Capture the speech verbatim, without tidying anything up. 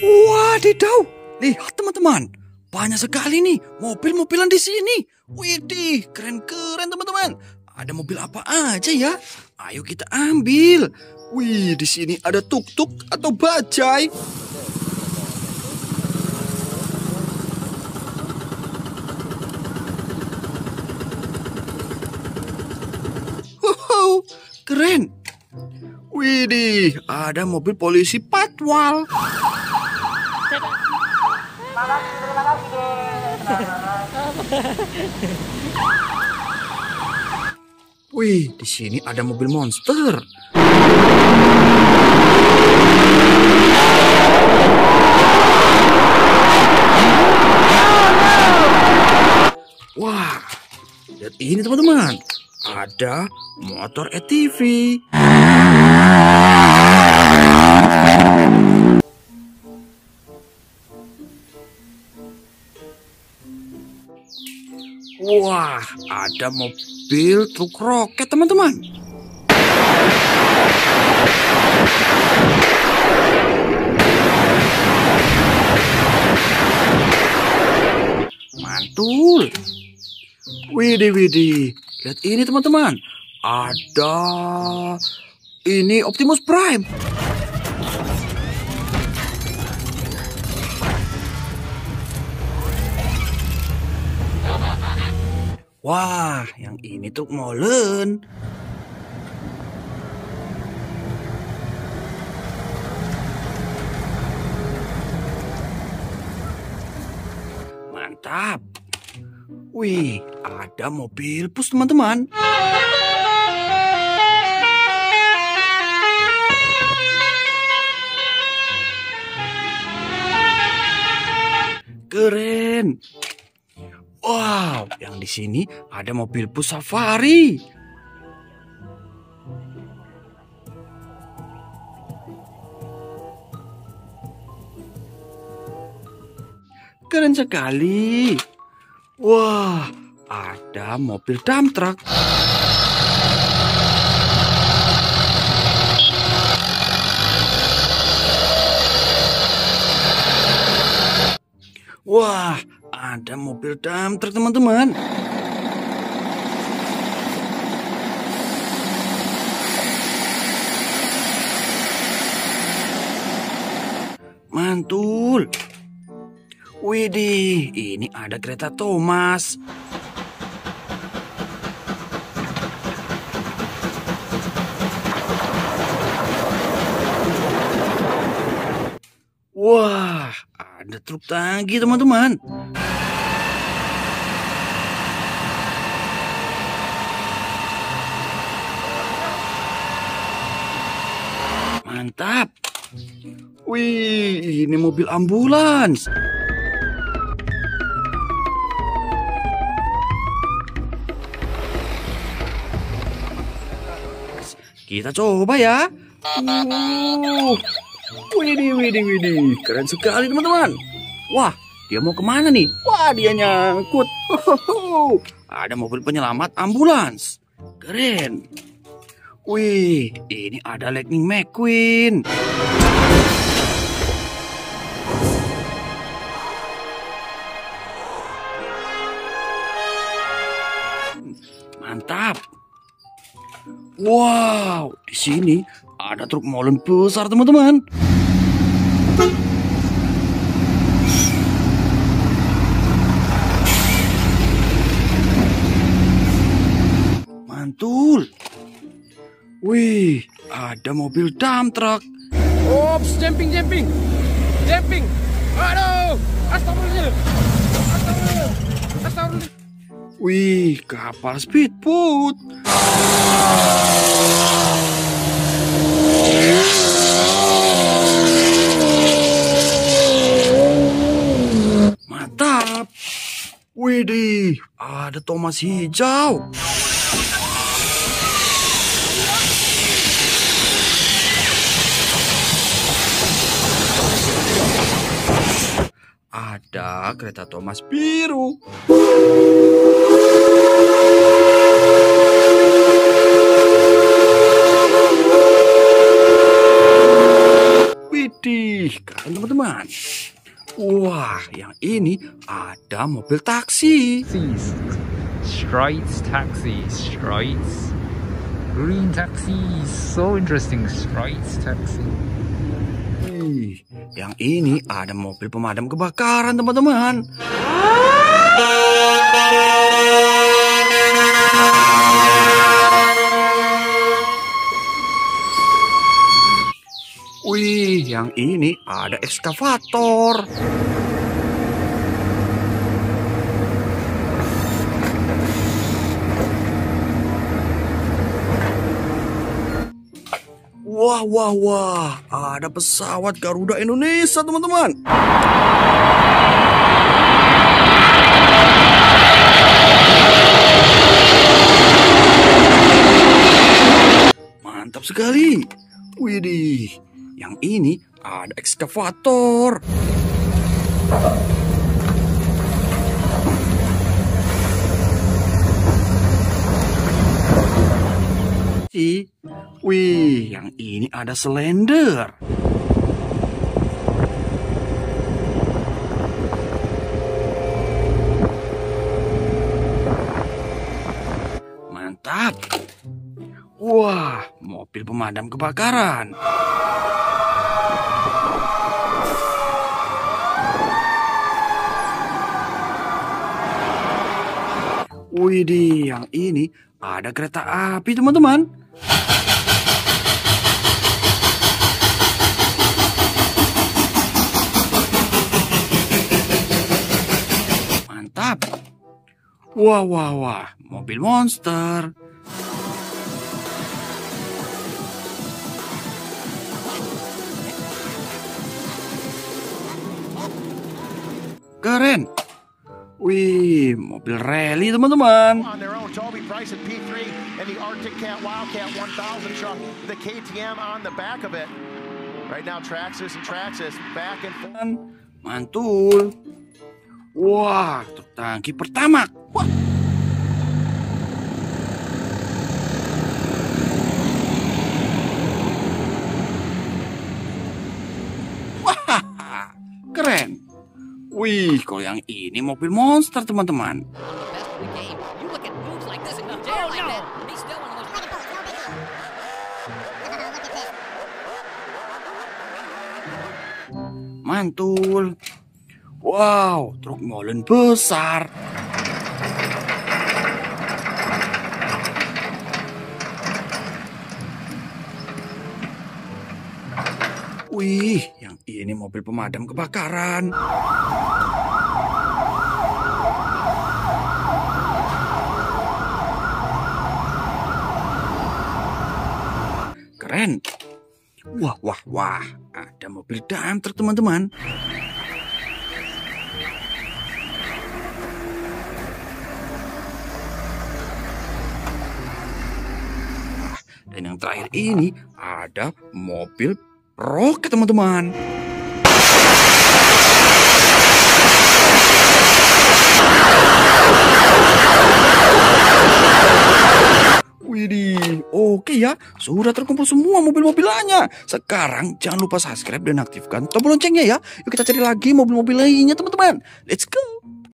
Wadidaw, lihat teman-teman, banyak sekali nih mobil-mobilan di sini. Widih, keren-keren teman-teman. Ada mobil apa aja ya? Ayo kita ambil. Wih, di sini ada tuk-tuk atau bajai. Wow, keren. Widih, ada mobil polisi patwal. Wih, di sini ada mobil monster. Wah, lihat ini teman-teman. Ada motor A T V. Wah, ada mobil truk roket, teman-teman. Mantul. Widih, widih. Lihat ini, teman-teman. Ada ini Optimus Prime. Wah, yang ini tuh molen. Mantap. Wih, ada mobil bus teman-teman. Keren. Wow, yang di sini ada mobil bus safari. Keren sekali. Wah, ada mobil dump truck. Wah, ada mobil dump truck teman-teman. Mantul. Widih, ini ada kereta Thomas. Wah, ada truk tangki teman-teman. Mantap. Wih, ini mobil ambulans. Kita coba ya. Uh. Widih, widih, widih. Keren sekali teman-teman. Wah, dia mau kemana nih? Wah, dia nyangkut. Hohoho. Ada mobil penyelamat ambulans. Keren. Wih, ini ada Lightning McQueen. Mantap. Wow, di sini ada truk molen besar, teman-teman. Mantul. Wih, ada mobil dump truck. Ops, jumping, jumping. Jumping. Aduh, astagfirullah. Astagfirullah. Astagfirullah. Wih, kapal speedboat. Mantap. Widih, ada Thomas hijau. Ada kereta Thomas biru. Widih, keren teman-teman. Wah, yang ini ada mobil taksi. Strides taxi, strides green taxi, so interesting, strides taxi. Wih, yang ini ada mobil pemadam kebakaran teman-teman. Wih, yang ini ada ekskavator. Wah, wah, wah. Ada pesawat Garuda Indonesia, teman-teman. Mantap sekali. Widih. Yang ini ada ekskavator. Wih, yang ini ada slender. Mantap. Wah, mobil pemadam kebakaran. Widih, yang ini ada kereta api, teman-teman. Mantap. Wah, wah, wah. Mobil monster. Keren. Wih, mobil rally teman-teman. Mantul. Wah, truk tangki pertama. Wah. Wah, keren. Wih, kalau yang ini mobil monster, teman-teman. Mantul. Wow, truk molen besar. Wih, yang ini mobil pemadam kebakaran. Keren. Wah, wah, wah. Ada mobil dump truck, teman-teman. Dan yang terakhir ini ada mobil roket, teman-teman. Widih, oke ya, sudah terkumpul semua mobil-mobilannya. Sekarang jangan lupa subscribe dan aktifkan tombol loncengnya ya. Yuk kita cari lagi mobil-mobil lainnya, teman-teman. Let's go.